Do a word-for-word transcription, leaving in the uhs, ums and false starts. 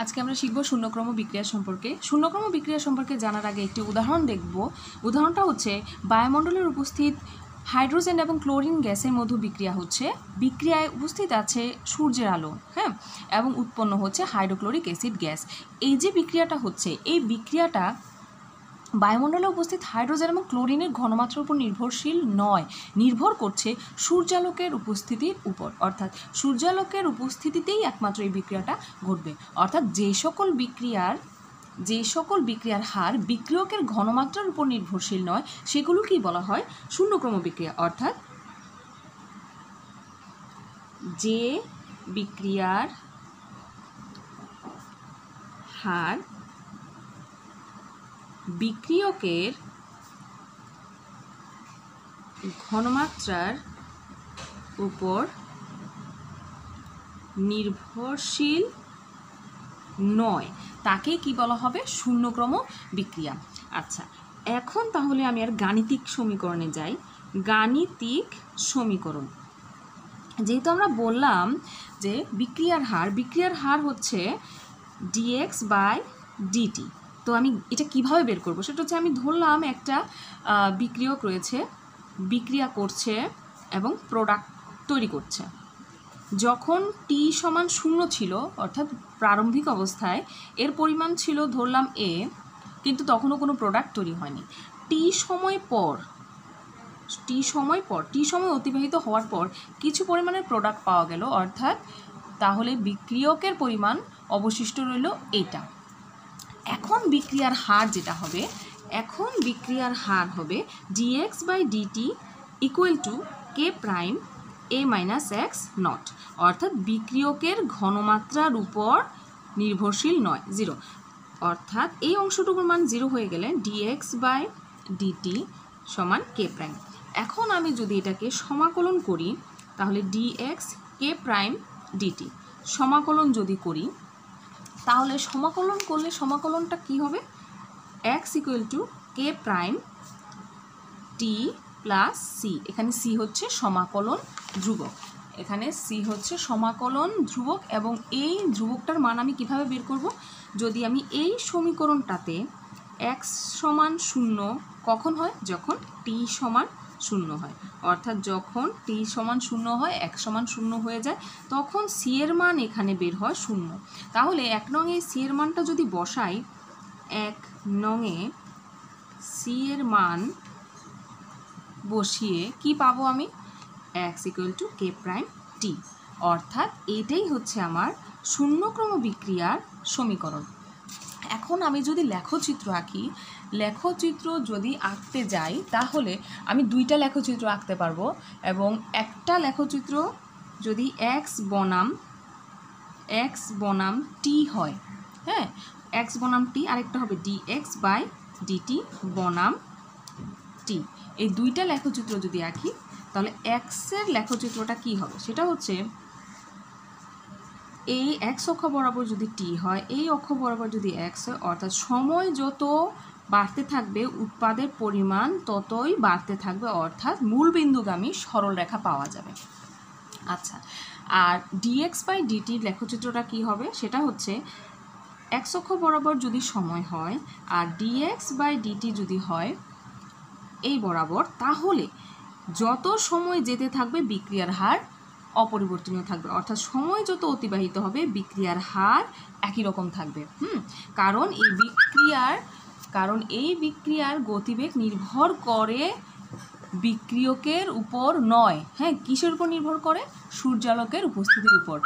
আজকে আমরা শিখব শূন্যক্রম বিক্রিয়া সম্পর্কে। শূন্যক্রম বিক্রিয়া সম্পর্কে জানার আগে একটি উদাহরণ দেখব। উদাহরণটা হচ্ছে বায়ুমণ্ডলের উপস্থিত হাইড্রোজেন এবং ক্লোরিন গ্যাসের মধ্যে বিক্রিয়া হচ্ছে। বিক্রিয়ায় উপস্থিত আছে সূর্যের আলো, হ্যাঁ, এবং উৎপন্ন হচ্ছে হাইড্রোক্লোরিক অ্যাসিড গ্যাস। এই যে বিক্রিয়াটা হচ্ছে, এই বিক্রিয়াটা বায়ুমণ্ডলে উপস্থিত হাইড্রোজেন এবং ক্লোরিনের ঘনমাত্রার উপর নির্ভরশীল নয়, নির্ভর করছে সূর্যালোকের উপস্থিতির উপর। অর্থাৎ সূর্যালোকের উপস্থিতিতেই একমাত্র এই বিক্রিয়াটা ঘটবে। অর্থাৎ যে সকল বিক্রিয়ার যে সকল বিক্রিয়ার হার বিক্রিয়কের ঘনমাত্রার উপর নির্ভরশীল নয়, সেগুলো কি বলা হয়? শূন্যক্রম বিক্রিয়া। অর্থাৎ যে বিক্রিয়ার হার বিক্রিয়কের ঘনমাত্রার উপর নির্ভরশীল নয়, তাকে কি বলা হবে? শূন্যক্রম বিক্রিয়া। আচ্ছা, এখন তাহলে আমি আর গাণিতিক সমীকরণে যাই। গাণিতিক সমীকরণ, যেহেতু আমরা বললাম যে বিক্রিয়ার হার বিক্রিয়ার হার হচ্ছে ডিএক্স বাই ডিটি, তো আমি এটা কিভাবে বের করব? সেটা হচ্ছে আমি ধরলাম একটা বিক্রিয়ক রয়েছে, বিক্রিয়া করছে এবং প্রোডাক্ট তৈরি করছে। যখন টি সমান শূন্য ছিল, অর্থাৎ প্রারম্ভিক অবস্থায় এর পরিমাণ ছিল ধরলাম এ, কিন্তু তখনও কোনো প্রোডাক্ট তৈরি হয়নি। টি সময় পর টি সময় পর টি সময় অতিবাহিত হওয়ার পর কিছু পরিমাণের প্রোডাক্ট পাওয়া গেল, অর্থাৎ তাহলে বিক্রিয়কের পরিমাণ অবশিষ্ট রইল এটা। এখন বিক্রিয়ার হার যেটা হবে, এখন বিক্রিয়ার হার হবে dx by dt equal to k prime a minus x naught, অর্থাৎ বিক্রিয়কের ঘনমাত্রার উপর নির্ভরশীল নয়, জিরো। অর্থাৎ এই অংশটুকুর মান জিরো হয়ে গেলে ডিএক্স বাই ডিটি সমান কে প্রাইম। এখন আমি যদি এটাকে সমাকলন করি, তাহলে ডিএক্স কে প্রাইম ডিটি সমাকলন যদি করি, তাহলে সমাকলন করলে সমাকলনটা কি হবে? X equal to k prime t plus c. এখানে সি হচ্ছে সমাকলন ধ্রুবক, এখানে সি হচ্ছে সমাকলন ধ্রুবক, এবং এই ধ্রুবকটার মান আমি কিভাবে বের করব? যদি আমি এই সমীকরণটাতে এক্স সমান শূন্য কখন হয়? যখন টি সমান শূন্য হয়। অর্থাৎ যখন টি সমান শূন্য হয়, এক সমান শূন্য হয়ে যায়, তখন সি এর মান এখানে বের হয় শূন্য। তাহলে এক নং এ সি এর মানটা যদি বসাই, এক নং এ সি এর মান বসিয়ে কি পাবো আমি? X equal to k prime t. অর্থাৎ এটাই হচ্ছে আমার শূন্যক্রম বিক্রিয়ার সমীকরণ। এখন আমি যদি লেখচিত্র আঁকি, লেখচিত্র যদি আঁকতে যাই, তাহলে আমি দুইটা লেখচিত্র আঁকতে পারবো, এবং একটা লেখচিত্র যদি এক্স বনাম এক্স বনাম টি হয়, হ্যাঁ, এক্স বনাম টি, আরেকটা হবে ডি এক্স বাই ডিটি বনাম টি, এই দুইটা লেখচিত্র যদি আঁকি, তাহলে এক্সের লেখচিত্রটা কি হবে? সেটা হচ্ছে এই এক্স অক্ষ বরাবর যদি টি হয়, এই অক্ষ বরাবর যদি এক্স হয়, অর্থাৎ সময় যত বাড়তে থাকবে উৎপাদের পরিমাণ ততই বাড়তে থাকবে, অর্থাৎ মূলবিন্দুগামী সরলরেখা পাওয়া যাবে। আচ্ছা, আর ডিএক্স বাই ডিটির লেখচিত্রটা কি হবে? সেটা হচ্ছে এক্স অক্ষ বরাবর যদি সময় হয় আর ডিএক্স বাই ডিটি যদি হয় এই বরাবর, তাহলে যত সময় যেতে থাকবে বিক্রিয়ার হার অপরিবর্তনীয় থাকবে, অর্থাৎ সময় যত অতিবাহিত হবে বিক্রিয়ার হার একই রকম থাকবে। হুম কারণ এই বিক্রিয়ার কারণ এই বিক্রিয়ার গতিবেগ নির্ভর করে বিক্রিয়কের উপর নয়, হ্যাঁ, কিসের উপর নির্ভর করে? সূর্যালোকের উপস্থিতির উপর।